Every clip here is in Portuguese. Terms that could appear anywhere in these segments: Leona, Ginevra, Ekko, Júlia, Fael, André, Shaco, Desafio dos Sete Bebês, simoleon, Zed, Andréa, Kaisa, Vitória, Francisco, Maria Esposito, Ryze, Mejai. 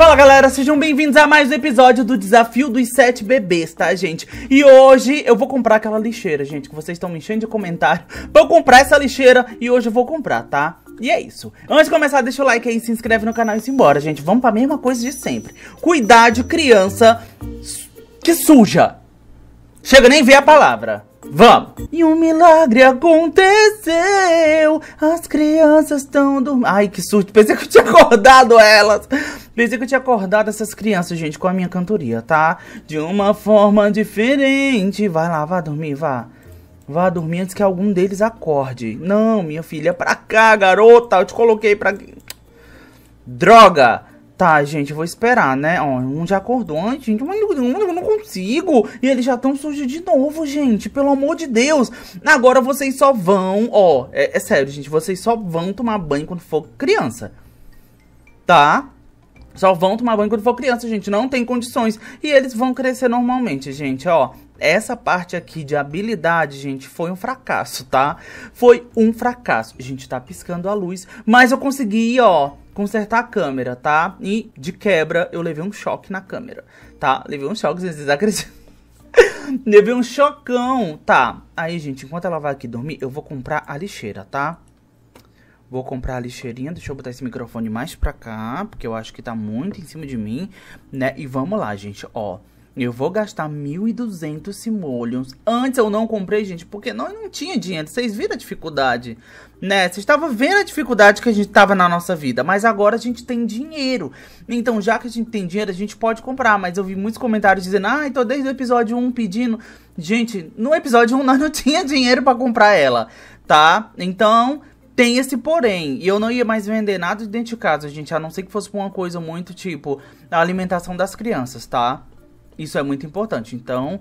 Fala galera, sejam bem-vindos a mais um episódio do Desafio dos Sete Bebês, tá gente? E hoje eu vou comprar aquela lixeira, gente, que vocês estão me enchendo de comentário pra eu comprar essa lixeira, e hoje eu vou comprar, tá? E é isso. Antes de começar, deixa o like aí, se inscreve no canal e simbora, gente. Vamos pra mesma coisa de sempre. Cuidar de criança que suja. Chega nem ver a palavra. Vamos! E um milagre aconteceu, as crianças estão dormindo... Ai, que susto, pensei que eu tinha acordado elas. Pensei que eu tinha acordado essas crianças, gente, com a minha cantoria, tá? De uma forma diferente. Vai lá, vá dormir, vá. Vá dormir antes que algum deles acorde. Não, minha filha, pra cá, garota. Eu te coloquei pra... Droga! Tá, gente, eu vou esperar, né? Ó, um já acordou antes, gente. Mas eu não consigo. E eles já estão sujos de novo, gente. Pelo amor de Deus. Agora vocês só vão... Ó, é sério, gente. Vocês só vão tomar banho quando for criança. Tá? Só vão tomar banho quando for criança, gente. Não tem condições. E eles vão crescer normalmente, gente. Ó, essa parte aqui de habilidade, gente, foi um fracasso, tá? Foi um fracasso. Gente, tá piscando a luz. Mas eu consegui, ó... consertar a câmera, tá? E, de quebra, eu levei um choque na câmera, tá? Levei um choque, vocês acreditam? Levei um chocão, tá? Aí, gente, enquanto ela vai aqui dormir, eu vou comprar a lixeira, tá? Vou comprar a lixeirinha, deixa eu botar esse microfone mais pra cá, porque eu acho que tá muito em cima de mim, né? E vamos lá, gente, ó. Eu vou gastar 1.200 simoleons. Antes eu não comprei, gente, porque não tinha dinheiro. Vocês viram a dificuldade, né? Vocês estavam vendo a dificuldade que a gente tava na nossa vida. Mas agora a gente tem dinheiro. Então, já que a gente tem dinheiro, a gente pode comprar. Mas eu vi muitos comentários dizendo, ah, então desde o episódio 1 pedindo. Gente, no episódio 1 nós não tinha dinheiro pra comprar ela, tá? Então... tem esse porém, e eu não ia mais vender nada dentro de casa, gente, a não ser que fosse uma coisa muito tipo, a alimentação das crianças, tá? Isso é muito importante, então,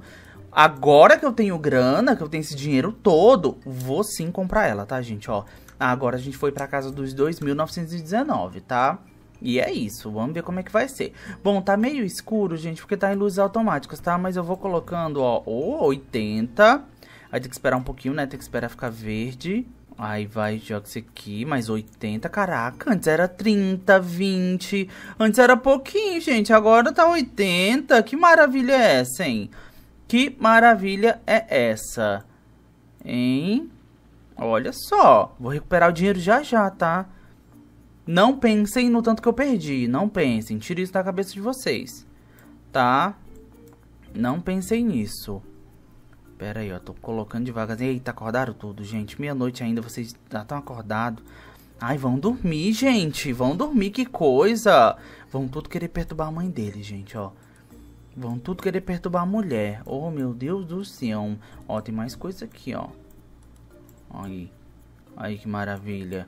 agora que eu tenho grana, que eu tenho esse dinheiro todo, vou sim comprar ela, tá gente, ó. Agora a gente foi pra casa dos 2.919, tá? E é isso, vamos ver como é que vai ser. Bom, tá meio escuro, gente, porque tá em luzes automáticas, tá? Mas eu vou colocando, ó, 80, aí tem que esperar um pouquinho, né, tem que esperar ficar verde... Aí vai, joga isso aqui, mais 80, caraca, antes era 30, 20, antes era pouquinho, gente, agora tá 80, que maravilha é essa, hein? Que maravilha é essa, hein? Olha só, vou recuperar o dinheiro já já, tá? Não pensem no tanto que eu perdi, não pensem, tire isso da cabeça de vocês, tá? Não pensem nisso. Pera aí, ó, tô colocando devagarzinho. Eita, acordaram tudo, gente. Meia-noite ainda, vocês já estão acordados. Ai, vão dormir, gente. Vão dormir, que coisa. Vão tudo querer perturbar a mãe dele, gente, ó. Vão tudo querer perturbar a mulher. Oh, meu Deus do céu. Ó, tem mais coisa aqui, ó. Aí. Aí, que maravilha.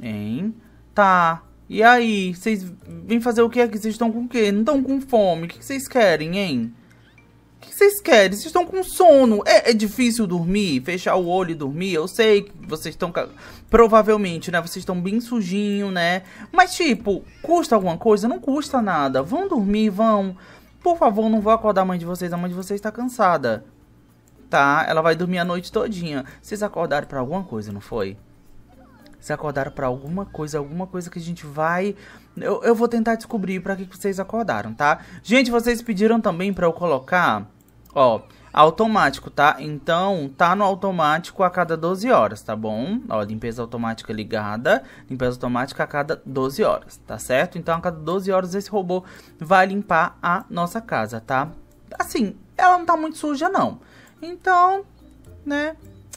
Hein? Tá. E aí? Vocês vêm fazer o que aqui? Vocês estão com o quê? Não estão com fome. O que vocês querem, hein? O que vocês querem? Vocês estão com sono. É difícil dormir, fechar o olho e dormir. Eu sei que vocês estão... provavelmente, né? Vocês estão bem sujinho, né? Mas, tipo, custa alguma coisa? Não custa nada. Vão dormir, vão. Por favor, não vou acordar a mãe de vocês. A mãe de vocês tá cansada, tá? Ela vai dormir a noite todinha. Vocês acordaram pra alguma coisa, não foi? Vocês acordaram pra alguma coisa que a gente vai... Eu vou tentar descobrir pra que vocês acordaram, tá? Gente, vocês pediram também pra eu colocar, ó, automático, tá? Então, tá no automático a cada 12 horas, tá bom? Ó, limpeza automática ligada, limpeza automática a cada 12 horas, tá certo? Então, a cada 12 horas esse robô vai limpar a nossa casa, tá? Assim, ela não tá muito suja, não. Então, né...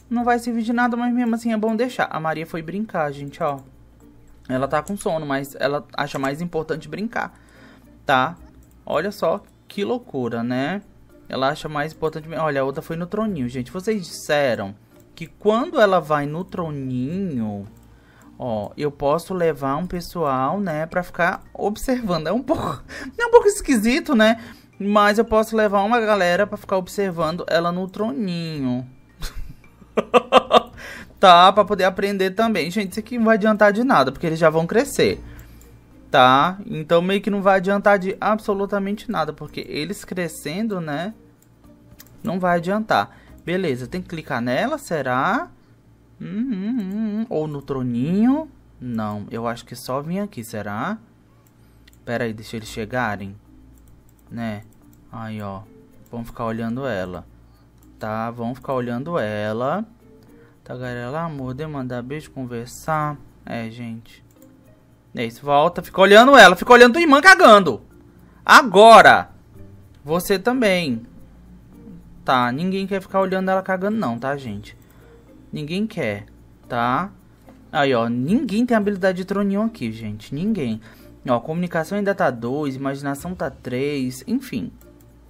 não vai servir de nada, mas mesmo assim é bom deixar. A Maria foi brincar, gente, ó. Ela tá com sono, mas ela acha mais importante brincar, tá? Olha só que loucura, né? Ela acha mais importante... Olha, a outra foi no troninho, gente. Vocês disseram que quando ela vai no troninho... Ó, eu posso levar um pessoal, né? Pra ficar observando. É um pouco esquisito, né? Mas eu posso levar uma galera pra ficar observando ela no troninho. Tá, pra poder aprender também. Gente, isso aqui não vai adiantar de nada, porque eles já vão crescer, tá? Então meio que não vai adiantar de absolutamente nada, porque eles crescendo, né, não vai adiantar. Beleza, tem que clicar nela, será? Ou no troninho? Não, eu acho que só vim aqui, será? Pera aí, deixa eles chegarem, né? Aí, ó. Vão ficar olhando ela. Tá, vão ficar olhando ela. Tagarela, amor, de mandar beijo, conversar. É, gente. É isso, volta. Fica olhando ela. Fica olhando tua irmã cagando. Agora. Você também. Tá, ninguém quer ficar olhando ela cagando não, tá, gente? Ninguém quer, tá? Aí, ó, ninguém tem habilidade de troninho aqui, gente. Ninguém. Ó, comunicação ainda tá 2, imaginação tá 3, enfim.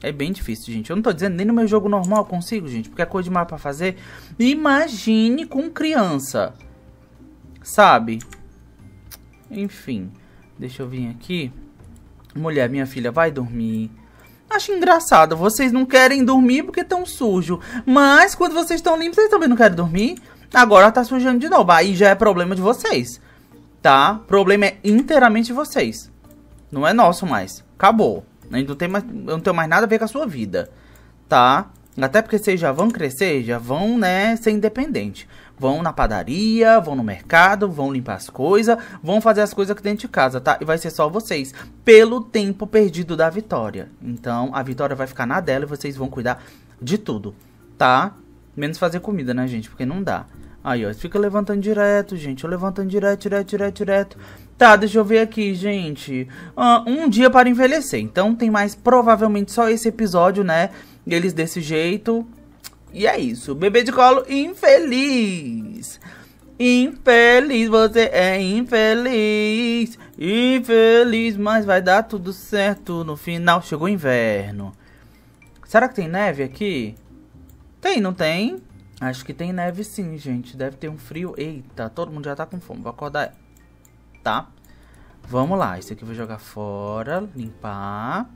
É bem difícil, gente. Eu não tô dizendo nem no meu jogo normal eu consigo, gente. Porque é coisa demais pra fazer. Imagine com criança. Sabe? Enfim. Deixa eu vir aqui. Mulher, minha filha, vai dormir. Acho engraçado, vocês não querem dormir porque estão sujo. Mas quando vocês estão limpos, vocês também não querem dormir. Agora tá sujando de novo. Aí já é problema de vocês, tá? O problema é inteiramente de vocês. Não é nosso mais. Acabou. Eu não tenho mais nada a ver com a sua vida, tá? Até porque vocês já vão crescer, já vão, né, ser independente. Vão na padaria, vão no mercado, vão limpar as coisas, vão fazer as coisas aqui dentro de casa, tá? E vai ser só vocês, pelo tempo perdido da Vitória. Então, a Vitória vai ficar na dela e vocês vão cuidar de tudo, tá? Menos fazer comida, né, gente? Porque não dá. Aí, ó, fica levantando direto, gente. Eu levantando direto. Tá, deixa eu ver aqui, gente. Um dia para envelhecer. Então, tem mais, provavelmente, só esse episódio, né? Eles desse jeito. E é isso. Bebê de colo infeliz. Infeliz, você é infeliz. Infeliz, mas vai dar tudo certo no final. Chegou o inverno. Será que tem neve aqui? Tem, não tem? Acho que tem neve sim, gente. Deve ter um frio. Eita, todo mundo já tá com fome. Vou acordar. Tá? Vamos lá. Isso aqui eu vou jogar fora. Limpar.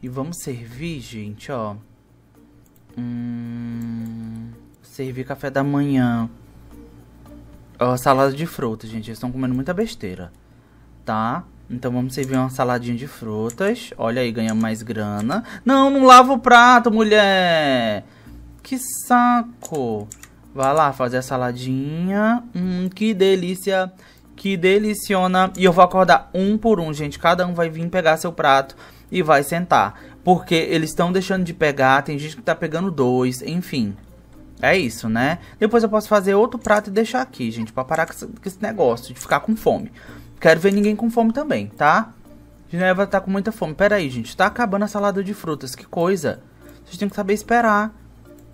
E vamos servir, gente, ó. Servir café da manhã. Ó, salada de frutas, gente. Eles estão comendo muita besteira. Tá? Então vamos servir uma saladinha de frutas. Olha aí, ganhamos mais grana. Não, não lava o prato, mulher! Que saco! Vai lá fazer a saladinha. Que delícia! Que deliciona! E eu vou acordar um por um, gente. Cada um vai vir pegar seu prato e vai sentar. Porque eles estão deixando de pegar. Tem gente que tá pegando 2. Enfim. É isso, né? Depois eu posso fazer outro prato e deixar aqui, gente. Pra parar com esse negócio de ficar com fome. Quero ver ninguém com fome também, tá? Ginevra tá com muita fome. Pera aí, gente. Tá acabando a salada de frutas. Que coisa. Vocês têm que saber esperar,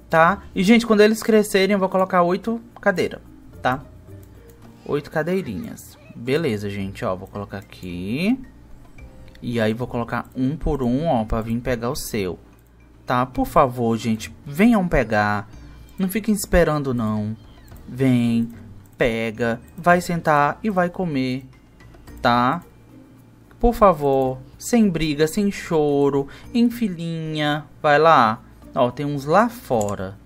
tá? E, gente, quando eles crescerem, eu vou colocar 8 cadeiras, tá? 8 cadeirinhas. Beleza, gente. Ó, vou colocar aqui. E aí vou colocar um por um, ó, pra vir pegar o seu. Tá? Por favor, gente, venham pegar. Não fiquem esperando, não. Vem, pega, vai sentar e vai comer. Tá? Por favor, sem briga, sem choro, em filinha. Vai lá. Ó, tem uns lá fora.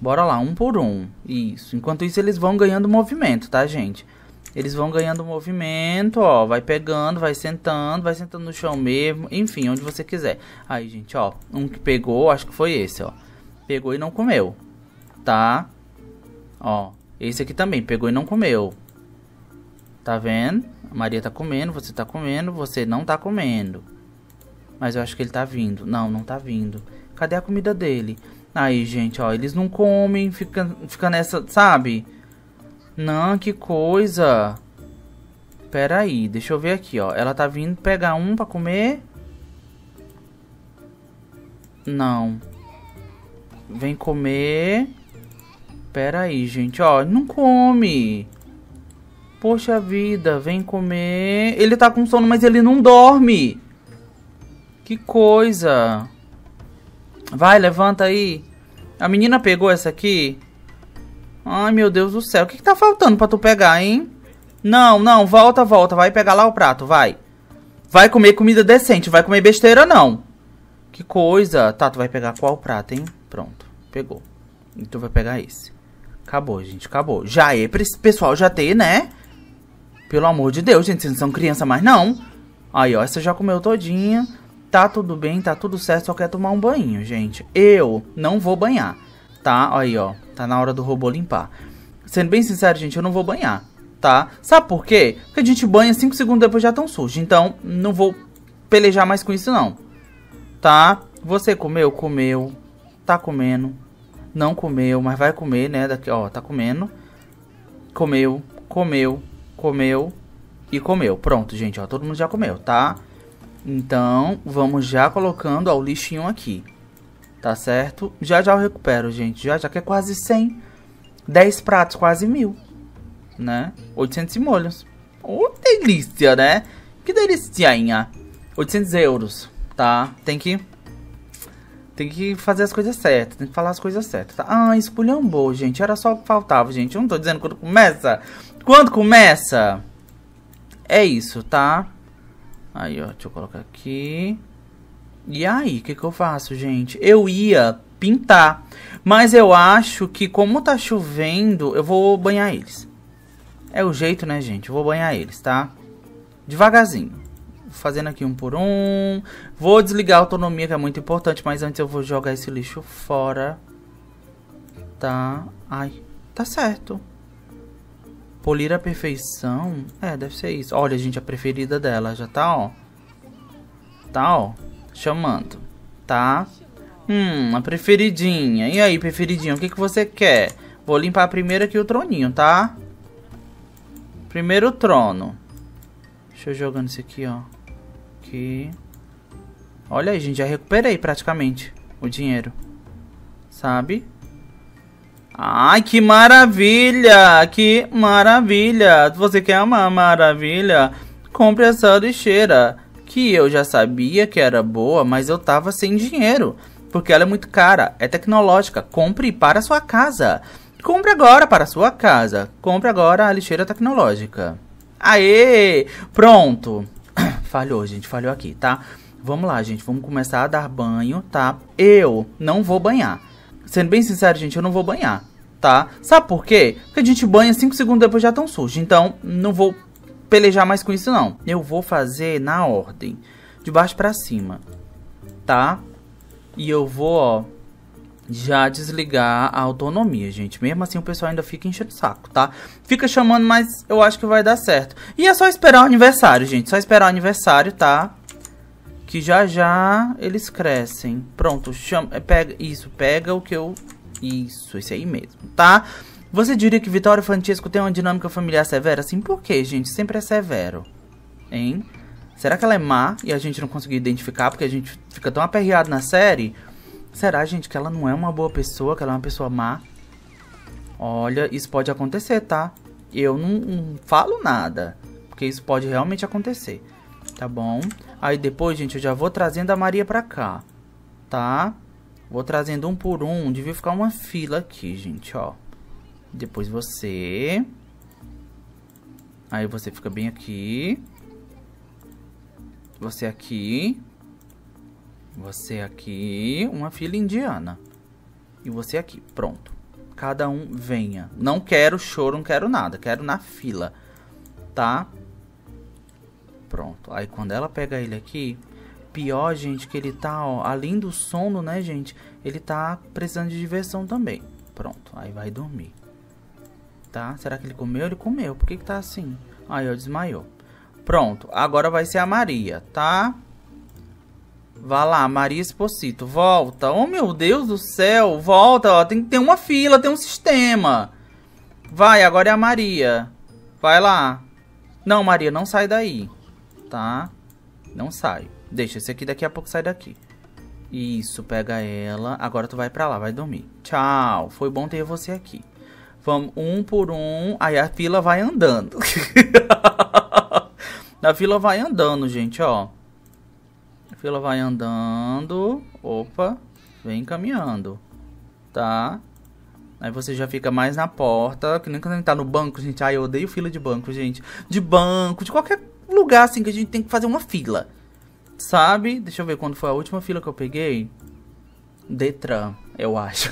Bora lá, um por um. Isso. Enquanto isso, eles vão ganhando movimento, tá, gente? Eles vão ganhando movimento, ó, vai pegando, vai sentando no chão mesmo, enfim, onde você quiser. Aí, gente, ó, um que pegou, acho que foi esse, ó, pegou e não comeu, tá? Ó, esse aqui também, pegou e não comeu, tá vendo? A Maria tá comendo, você não tá comendo. Mas eu acho que ele tá vindo, não, não tá vindo. Cadê a comida dele? Aí, gente, ó, eles não comem, fica nessa, sabe? Não, que coisa. Pera aí, deixa eu ver aqui, ó. Ela tá vindo pegar um pra comer. Não. Vem comer. Pera aí, gente, ó. Não come. Poxa vida, vem comer. Ele tá com sono, mas ele não dorme. Que coisa. Vai, levanta aí. A menina pegou essa aqui. Ai, meu Deus do céu. O que tá faltando pra tu pegar, hein? Não, não. Volta, volta. Vai pegar lá o prato, vai. Vai comer comida decente. Vai comer besteira, não. Que coisa. Tá, tu vai pegar qual prato, hein? Pronto. Pegou. E tu vai pegar esse. Acabou, gente. Acabou. Já é pra esse pessoal já ter, né? Pelo amor de Deus, gente. Vocês não são criança mais, não. Aí, ó. Essa já comeu todinha. Tá tudo bem. Tá tudo certo. Só quer tomar um banho, gente. Eu não vou banhar. Tá? Aí, ó. Tá na hora do robô limpar. Sendo bem sincero, gente, eu não vou banhar. tá? Sabe por quê? Porque a gente banha 5 segundos depois já tão sujo. Então, não vou pelejar mais com isso, não. Tá? Você comeu? Comeu. Tá comendo. Não comeu, mas vai comer, né? Daqui, ó, tá comendo. Comeu, comeu, comeu e comeu. Pronto, gente, ó, todo mundo já comeu, tá? Então, vamos já colocando, ó, o lixinho aqui. Tá certo? Já já eu recupero, gente. Já que é quase 100. 10 pratos, quase 1000. Né? 800 e molhos. Oh, delícia, né? Que deliciainha. 800 €, tá? Tem que fazer as coisas certas. Tem que falar as coisas certas, tá? Ah, espulhambou, gente. Era só o que faltava, gente. Eu não tô dizendo quando começa. Quando começa? É isso, tá? Aí, ó. Deixa eu colocar aqui. E aí, o que eu faço, gente? Eu ia pintar, mas eu acho que como tá chovendo, eu vou banhar eles. É o jeito, né, gente? Eu vou banhar eles, tá? Devagarzinho. Fazendo aqui um por um. Vou desligar a autonomia, que é muito importante, mas antes eu vou jogar esse lixo fora. Tá? Ai, tá certo. Polir a perfeição. É, deve ser isso. Olha, gente, a preferida dela já tá, ó. Tá, ó. Chamando, tá? A preferidinha. E aí, preferidinha, o que que você quer? Vou limpar primeiro aqui o troninho, tá? Primeiro o trono. Deixa eu jogando isso aqui, ó. Aqui. Olha aí, gente, já recuperei praticamente o dinheiro. Sabe? Ai, que maravilha! Que maravilha! Se você quer uma maravilha, compre essa lixeira. Que eu já sabia que era boa, mas eu tava sem dinheiro, porque ela é muito cara, é tecnológica. Compre para sua casa. Compre agora para sua casa. Compre agora a lixeira tecnológica. Aê! Pronto. Falhou, gente, falhou aqui, tá? Vamos lá, gente, vamos começar a dar banho, tá? Eu não vou banhar. Sendo bem sincero, gente, eu não vou banhar, tá? Sabe por quê? Porque a gente banha 5 segundos depois já tão sujo, então não vou pelejar mais com isso, não. Eu vou fazer na ordem, de baixo pra cima, tá? E eu vou, ó, já desligar a autonomia, gente. Mesmo assim o pessoal ainda fica enchendo o saco, tá? Fica chamando, mas eu acho que vai dar certo. E é só esperar o aniversário, gente. Só esperar o aniversário, tá? Que já já eles crescem. Pronto, chama, pega isso, pega o que eu... Isso, esse aí mesmo, tá? Você diria que Vitória e Francisco têm uma dinâmica familiar severa? Assim, por quê, gente? Sempre é severo, hein? Será que ela é má e a gente não conseguiu identificar porque a gente fica tão aperreado na série? Será, gente, que ela não é uma boa pessoa, que ela é uma pessoa má? Olha, isso pode acontecer, tá? Eu não falo nada, porque isso pode realmente acontecer, tá bom? Aí depois, gente, eu já vou trazendo a Maria pra cá, tá? Vou trazendo um por um, devia ficar uma fila aqui, gente, ó. Depois você. Aí você fica bem aqui. Você aqui. Você aqui. Uma fila indiana. E você aqui. Pronto. Cada um venha. Não quero choro, não quero nada. Quero na fila. Tá? Pronto. Aí quando ela pega ele aqui. Pior, gente, que ele tá, ó. Além do sono, né, gente? Ele tá precisando de diversão também. Pronto. Aí vai dormir. Tá? Será que ele comeu? Ele comeu. Por que que tá assim? Aí, ó, desmaiou. Pronto. Agora vai ser a Maria, tá? Vá lá, Maria Esposito. Volta. Oh, meu Deus do céu. Volta, ó. Tem que ter uma fila, tem um sistema. Vai, agora é a Maria. Vai lá. Não, Maria, não sai daí. Tá? Não sai. Deixa esse aqui, daqui a pouco sai daqui. Isso, pega ela. Agora tu vai pra lá, vai dormir. Tchau. Foi bom ter você aqui. Vamos um por um. Aí a fila vai andando. A fila vai andando, gente, ó. A fila vai andando. Opa. Vem caminhando. Tá? Aí você já fica mais na porta. Que nem quando a gente tá no banco, gente. Ai, eu odeio fila de banco, gente. De banco, de qualquer lugar, assim, que a gente tem que fazer uma fila. Sabe? Deixa eu ver quando foi a última fila que eu peguei. Detran, eu acho.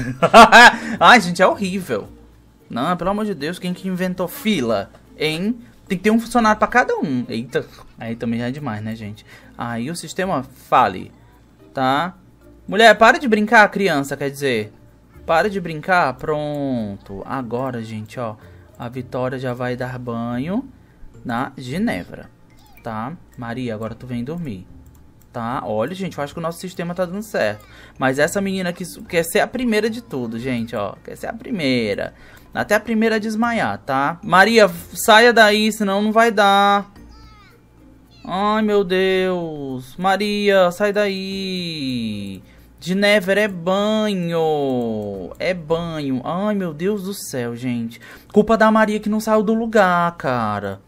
Ai, gente, é horrível. Não, pelo amor de Deus, quem que inventou fila, hein? Tem que ter um funcionário pra cada um. Eita, aí também já é demais, né, gente? Aí o sistema fale, tá? Mulher, para de brincar, criança, quer dizer. Para de brincar, pronto. Agora, gente, ó. A Vitória já vai dar banho na Ginevra, tá? Maria, agora tu vem dormir, tá? Olha, gente, eu acho que o nosso sistema tá dando certo. Mas essa menina aqui quer ser a primeira de tudo, gente, ó. Quer ser a primeira. Até a primeira a desmaiar, tá? Maria, saia daí, senão não vai dar. Ai, meu Deus. Maria, sai daí. Ginevra, é banho. É banho. Ai, meu Deus do céu, gente. Culpa da Maria que não saiu do lugar, cara.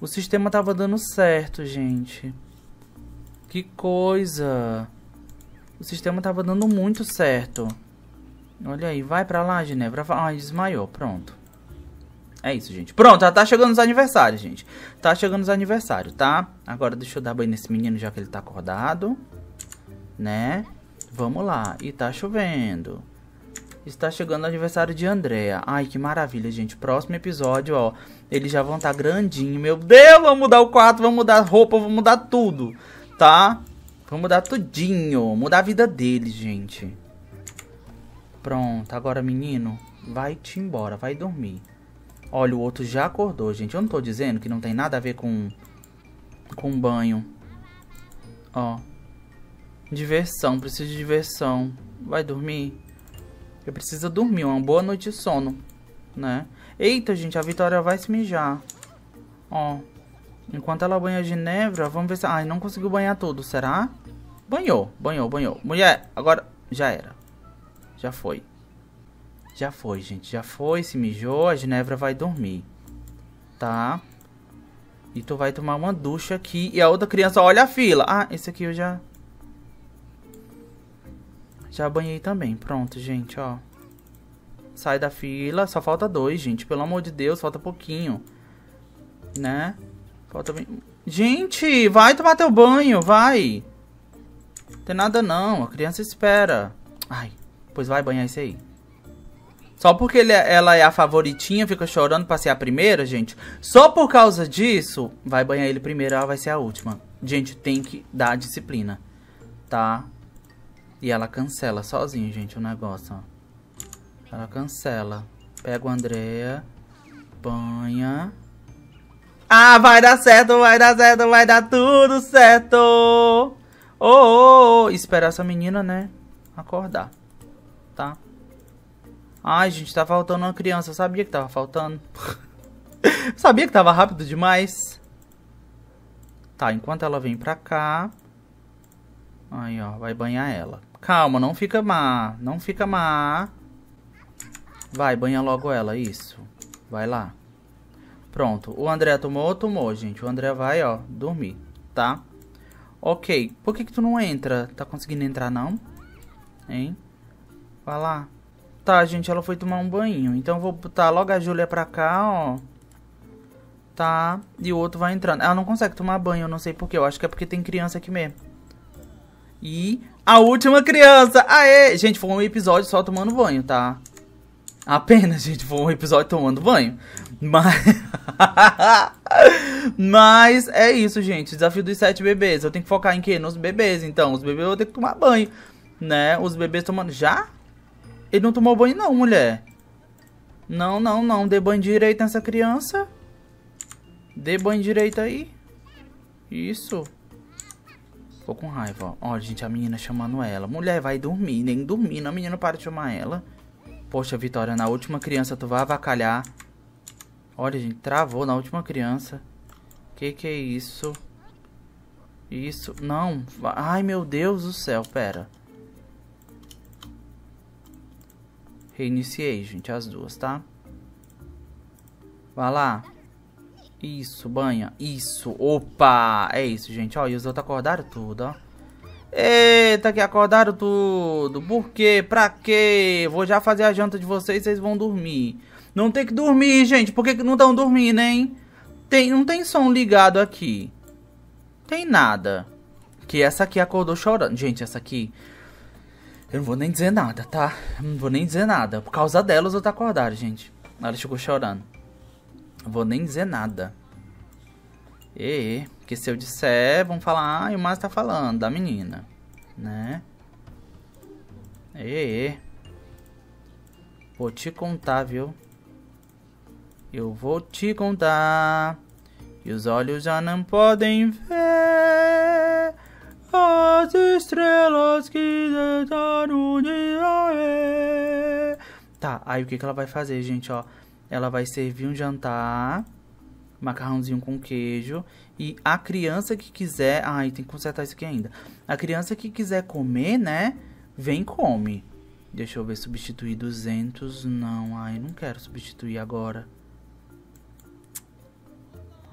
O sistema tava dando certo, gente. Que coisa. O sistema tava dando muito certo. Olha aí, vai pra lá, Ginevra. Ai, desmaiou, pronto. É isso, gente. Pronto, já tá chegando os aniversários, gente. Tá chegando os aniversários, tá? Agora deixa eu dar banho nesse menino, já que ele tá acordado, né? Vamos lá. E tá chovendo. Está chegando o aniversário de Andréa. Ai, que maravilha, gente. Próximo episódio, ó. Eles já vão estar grandinhos. Meu Deus, vamos mudar o quarto, vamos mudar a roupa, vamos mudar tudo, tá? Vamos mudar tudinho. Mudar a vida deles, gente. Pronto. Agora, menino, vai-te embora. Vai dormir. Olha, o outro já acordou, gente. Eu não tô dizendo que não tem nada a ver com banho. Ó. Diversão, preciso de diversão. Vai dormir? Eu preciso dormir, uma boa noite de sono, né? Eita, gente, a Vitória vai se mijar. Ó, enquanto ela banha a Ginevra, vamos ver se... Ai, não conseguiu banhar tudo, será? Banhou, banhou, banhou. Mulher, agora já era. Já foi. Já foi, gente, já foi, se mijou, a Ginevra vai dormir, tá? E tu vai tomar uma ducha aqui. E a outra criança, olha a fila. Ah, esse aqui eu já... Já banhei também. Pronto, gente, ó. Sai da fila. Só falta 2, gente. Pelo amor de Deus, falta pouquinho. Né? Falta bem... Gente, vai tomar teu banho, vai. Não tem nada não. A criança espera. Ai, pois vai banhar esse aí. Só porque ela é a favoritinha, fica chorando pra ser a primeira, gente. Só por causa disso, vai banhar ele primeiro, ela vai ser a última. Gente, tem que dar disciplina, tá? E ela cancela sozinha, gente, o negócio, ó. Ela cancela. Pega o Andréa. Banha. Ah, vai dar certo, vai dar certo, vai dar tudo certo. Oh. Esperar essa menina, né? Acordar. Tá? Ai, gente, tá faltando uma criança. Eu sabia que tava faltando. Sabia que tava rápido demais. Tá, enquanto ela vem pra cá... Aí, ó, vai banhar ela. Calma, não fica má. Não fica má. Vai, banha logo ela, isso. Vai lá. Pronto, o André tomou? Tomou, gente. O André vai, ó, dormir, tá? Ok, por que que tu não entra? Tá conseguindo entrar, não? Hein? Vai lá. Tá, gente, ela foi tomar um banho. Então eu vou botar logo a Júlia pra cá, ó. Tá, e o outro vai entrando. Ela não consegue tomar banho, eu não sei porquê. Eu acho que é porque tem criança aqui mesmo. E a última criança. Aê! Gente, foi um episódio só tomando banho, tá? Apenas, gente, foi um episódio tomando banho. Mas é isso, gente. Desafio dos 7 bebês. Eu tenho que focar em quê? Nos bebês, então. Os bebês eu tenho que tomar banho, né? Os bebês tomando... Já? Ele não tomou banho, não, mulher. Não, não, não. Dê banho direito nessa criança. Dê banho direito aí. Isso. Ficou com raiva, ó. Olha, gente, a menina chamando ela. Mulher, vai dormir. Nem dormindo. A menina para de chamar ela. Poxa, Vitória, na última criança tu vai avacalhar. Olha, gente, travou na última criança. Que é isso? Isso, não. Ai, meu Deus do céu, pera. Reiniciei, gente, as duas, tá? Vai lá. Isso, banha. Isso. Opa! É isso, gente. Ó, e os outros acordaram tudo, ó. Eita, que acordaram tudo. Por quê? Pra quê? Vou já fazer a janta de vocês e vocês vão dormir. Não tem que dormir, gente. Por que que não estão dormindo, hein? Não tem som ligado aqui. Tem nada. Que essa aqui acordou chorando. Gente, essa aqui... Eu não vou nem dizer nada, tá? Eu não vou nem dizer nada. Por causa dela, os outros acordaram, gente. Ela chegou chorando. Não vou nem dizer nada. Porque se eu disser, vão falar... Ah, o Márcio tá falando da menina. Né? Vou te contar, viu? eu vou te contar, e os olhos já não podem ver as estrelas que deitaram de aê. Tá, aí o que ela vai fazer, gente, ó? Ela vai servir um jantar, macarrãozinho com queijo, e a criança que quiser... Ai, tem que consertar isso aqui ainda. A criança que quiser comer, né, vem come. Deixa eu ver, substituir 200, não, ai, não quero substituir agora.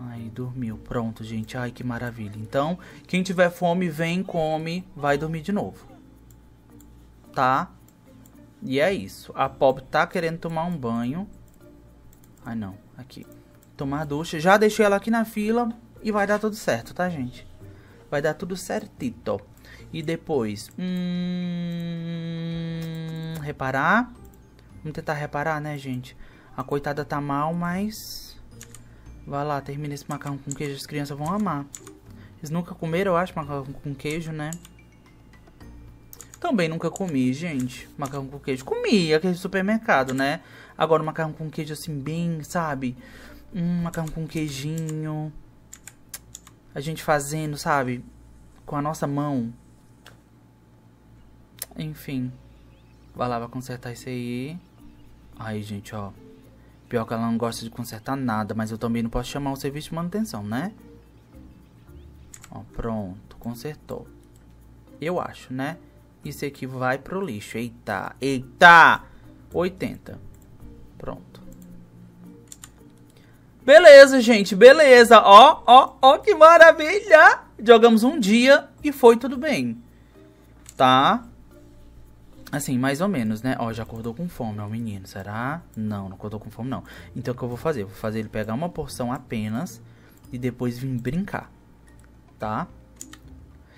Ai, dormiu, pronto, gente, ai, que maravilha. Então, quem tiver fome, vem, come, vai dormir de novo. Tá? E é isso, a Pop tá querendo tomar um banho. Ai, não, aqui, tomar ducha, já deixei ela aqui na fila e vai dar tudo certo, tá, gente? Vai dar tudo certito. E depois, reparar. Vamos tentar reparar, né, gente? A coitada tá mal, mas... Vai lá, termina esse macarrão com queijo. As crianças vão amar. Eles nunca comeram, eu acho, macarrão com queijo, né? Também nunca comi, gente. Macarrão com queijo. Comi, aquele supermercado, né? Agora, macarrão com queijo assim, bem, sabe? Macarrão com queijinho. A gente fazendo, sabe? Com a nossa mão. Enfim. Vai lá, vai consertar isso aí. Aí, gente, ó. Pior que ela não gosta de consertar nada. Mas eu também não posso chamar o serviço de manutenção, né? Ó, pronto. Consertou. Eu acho, né? Isso aqui vai pro lixo. Eita, eita! 80. Pronto. Beleza, gente. Beleza. Ó, ó, ó. Que maravilha! Jogamos um dia e foi tudo bem. Tá? Assim, mais ou menos, né? Ó, já acordou com fome, ó, o menino, será? Não, não acordou com fome, não. Então, o que eu vou fazer? Vou fazer ele pegar uma porção apenas e depois vir brincar, tá?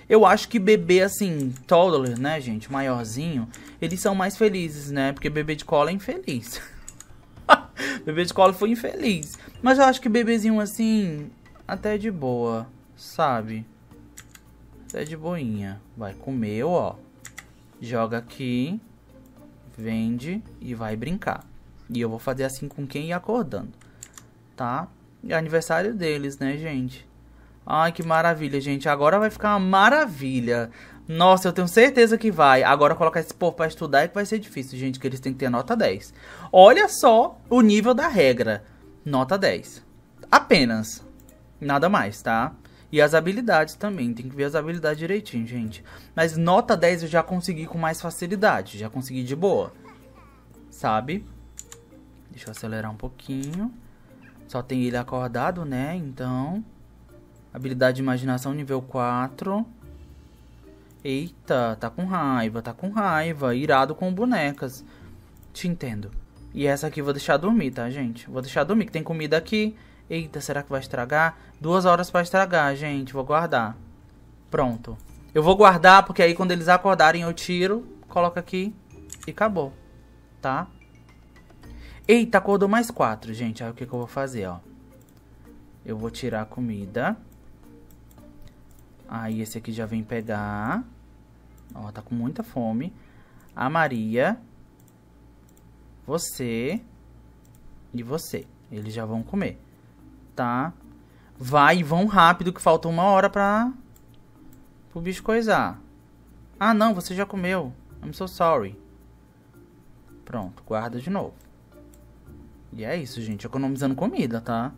Eu acho que bebê, assim, toddler, né, gente? Maiorzinho, eles são mais felizes, né? Porque bebê de cola é infeliz. Bebê de cola foi infeliz. Mas eu acho que bebezinho, assim, até de boa, sabe? Até de boinha. Vai, comeu, ó. Joga aqui, vende e vai brincar. E eu vou fazer assim com quem ir acordando, tá? É aniversário deles, né, gente? Ai, que maravilha, gente. Agora vai ficar uma maravilha. Nossa, eu tenho certeza que vai. Agora colocar esse povo pra estudar é que vai ser difícil, gente, que eles têm que ter nota 10. Olha só o nível da regra. Nota 10. Apenas. Nada mais, tá? E as habilidades também, tem que ver as habilidades direitinho, gente. Mas nota 10 eu já consegui com mais facilidade, já consegui de boa, sabe? Deixa eu acelerar um pouquinho. Só tem ele acordado, né, então... Habilidade de imaginação nível 4. Eita, tá com raiva, irado com bonecas. Te entendo. E essa aqui eu vou deixar dormir, tá, gente? Vou deixar dormir, que tem comida aqui. Eita, será que vai estragar? 2 horas pra estragar, gente. Vou guardar. Pronto. Eu vou guardar, porque aí quando eles acordarem eu tiro, coloco aqui e acabou. Tá? Eita, acordou mais 4, gente. Aí o que que eu vou fazer, ó? Eu vou tirar a comida. Aí esse aqui já vem pegar. Ó, tá com muita fome. A Maria. Você. E você. Eles já vão comer. Tá? Vai e vão rápido, que falta 1 hora pra... pro bicho coisar. Ah, não, você já comeu. I'm so sorry. Pronto, guarda de novo. E é isso, gente. Economizando comida, tá?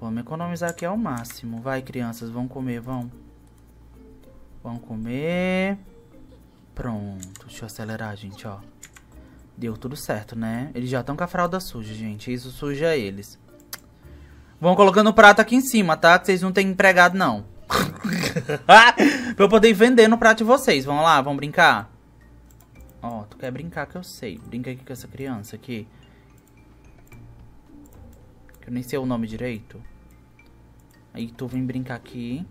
Vamos economizar aqui ao máximo. Vai, crianças, vão comer, vão. Vão comer. Pronto. Deixa eu acelerar, gente, ó. Deu tudo certo, né? Eles já estão com a fralda suja, gente. Isso suja eles. Vão colocando o prato aqui em cima, tá? Que vocês não têm empregado, não. Pra eu poder vender no prato de vocês. Vão lá, vão brincar. Ó, tu quer brincar que eu sei. Brinca aqui com essa criança aqui. Que eu nem sei o nome direito. Aí tu vem brincar aqui.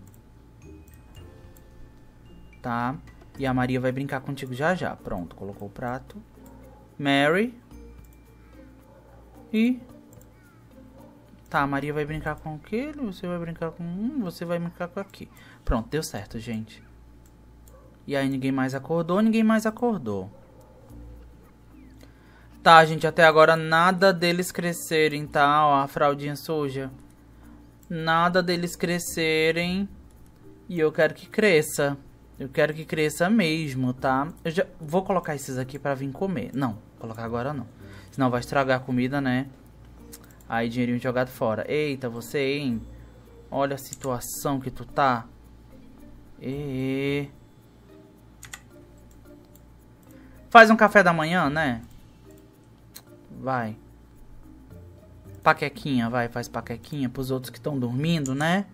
Tá? E a Maria vai brincar contigo já já. Pronto, colocou o prato. Mary. E... Tá, a Maria vai brincar com aquele, você vai brincar com um, você vai brincar com aqui. Pronto, deu certo, gente. E aí ninguém mais acordou, ninguém mais acordou. Tá, gente, até agora nada deles crescerem, tá? Ó, a fraldinha suja. Nada deles crescerem. E eu quero que cresça. Eu quero que cresça mesmo, tá? Eu já vou colocar esses aqui pra vir comer. Não, colocar agora não. Senão vai estragar a comida, né? Aí, dinheirinho jogado fora. Eita, você, hein? Olha a situação que tu tá. E... faz um café da manhã, né? Vai. Paquequinha, vai. Faz paquequinha pros outros que estão dormindo, né?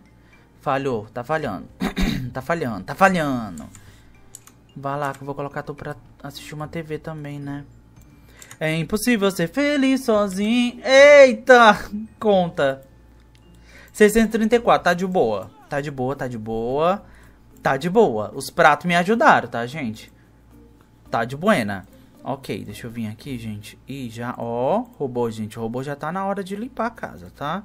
Falhou. Tá falhando. Tá falhando. Tá falhando. Vai lá que eu vou colocar tu pra assistir uma TV também, né? É impossível ser feliz sozinho. Eita! Conta. 634. Tá de boa. Tá de boa, tá de boa. Tá de boa. Os pratos me ajudaram, tá, gente? Tá de buena. Ok, deixa eu vir aqui, gente. E já, ó, robô, gente. O robô já tá na hora de limpar a casa, tá?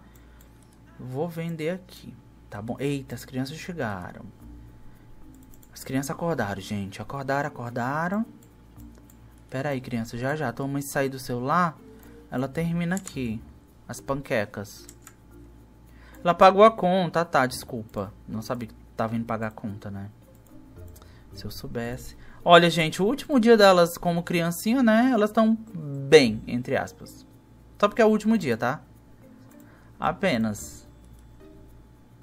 Vou vender aqui. Tá bom? Eita, as crianças chegaram. As crianças acordaram, gente. Acordaram, acordaram. Pera aí, criança. Já, já. Tua mãe sair do celular. Ela termina aqui. As panquecas. Ela pagou a conta, tá? Desculpa. Não sabia que tava indo pagar a conta, né? Se eu soubesse... Olha, gente, o último dia delas como criancinha, né? Elas estão bem, entre aspas. Só porque é o último dia, tá? Apenas.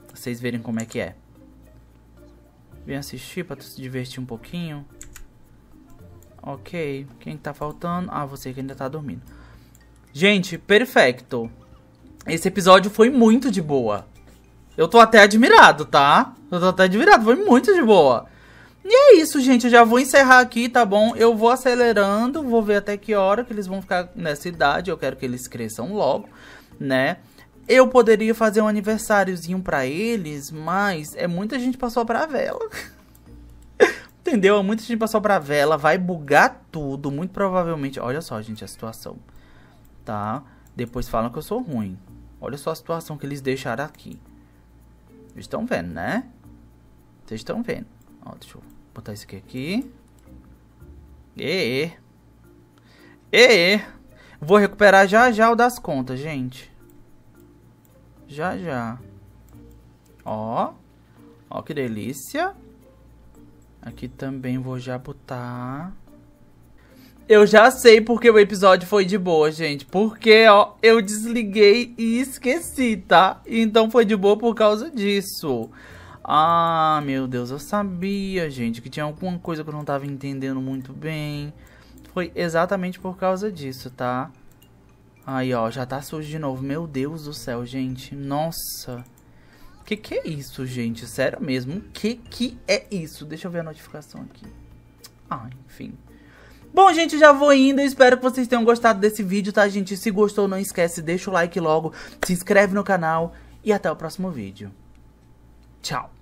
Pra vocês verem como é que é. Vem assistir pra tu se divertir um pouquinho. Ok. Quem tá faltando? Ah, você que ainda tá dormindo. Gente, perfeito. Esse episódio foi muito de boa. Eu tô até admirado, tá? Eu tô até admirado. Foi muito de boa. E é isso, gente, eu já vou encerrar aqui, tá bom? Eu vou acelerando, vou ver até que hora que eles vão ficar nessa idade. Eu quero que eles cresçam logo, né? Eu poderia fazer um aniversáriozinho pra eles, mas é muita gente pra sobrar vela. Entendeu? É muita gente pra sobrar vela, vai bugar tudo, muito provavelmente. Olha só, gente, a situação, tá? Depois falam que eu sou ruim. Olha só a situação que eles deixaram aqui. Vocês estão vendo, né? Vocês estão vendo. Ó, deixa eu botar isso aqui. Vou recuperar já já o das contas, gente. Já já. Ó. Ó que delícia. Aqui também vou já botar. Eu já sei porque o episódio foi de boa, gente. Porque, ó, eu desliguei e esqueci, tá? Então foi de boa por causa disso. Ah, meu Deus, eu sabia, gente, que tinha alguma coisa que eu não tava entendendo muito bem. Foi exatamente por causa disso, tá? Aí, ó, já tá sujo de novo. Meu Deus do céu, gente. Nossa. Que é isso, gente? Sério mesmo. Que é isso? Deixa eu ver a notificação aqui. Ah, enfim. Bom, gente, já vou indo. Espero que vocês tenham gostado desse vídeo, tá, gente? Se gostou, não esquece, deixa o like logo, se inscreve no canal e até o próximo vídeo. Tchau.